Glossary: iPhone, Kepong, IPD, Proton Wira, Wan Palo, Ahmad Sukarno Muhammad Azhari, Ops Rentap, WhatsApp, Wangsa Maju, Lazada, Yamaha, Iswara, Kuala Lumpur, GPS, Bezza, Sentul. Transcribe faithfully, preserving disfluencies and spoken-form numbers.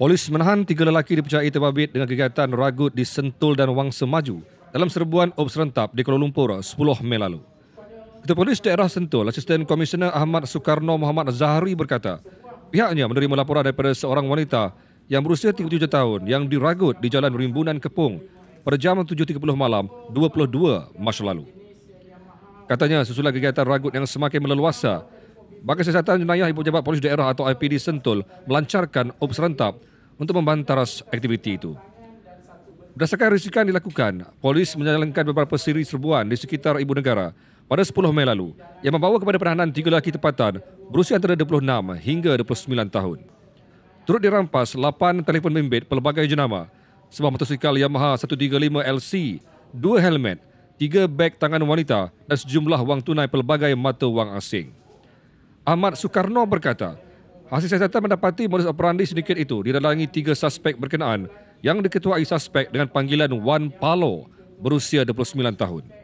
Polis menahan tiga lelaki dipercayai terbabit dengan kegiatan ragut di Sentul dan Wangsa Maju dalam serbuan Ops Rentap di Kuala Lumpur sepuluh Mei lalu. Ketua Polis Daerah Sentul, Asisten Komisioner Ahmad Sukarno Muhammad Azhari berkata, pihaknya menerima laporan daripada seorang wanita yang berusia tiga puluh tujuh tahun yang diragut di Jalan Rimbunan Kepong pada jam tujuh tiga puluh malam dua puluh dua Mac lalu. Katanya susulan kegiatan ragut yang semakin meleluasa, Badan Siasatan Jenayah Ibu Pejabat Polis Daerah atau I P D Sentul melancarkan Ops Rentap untuk membantaras aktiviti itu. Berdasarkan risikan dilakukan, polis menjalankan beberapa siri serbuan di sekitar ibu negara pada sepuluh Mei lalu yang membawa kepada penahanan tiga lelaki tempatan berusia antara dua puluh enam hingga dua puluh sembilan tahun. Turut dirampas lapan telefon bimbit pelbagai jenama, sebuah motosikal Yamaha seratus tiga puluh lima L C, dua helmet, tiga beg tangan wanita dan sejumlah wang tunai pelbagai mata wang asing. Ahmad Sukarno berkata, hasil siasatan mendapati modus operandi sindiket itu didalangi tiga suspek berkenaan yang diketuai suspek dengan panggilan Wan Palo berusia dua puluh sembilan tahun.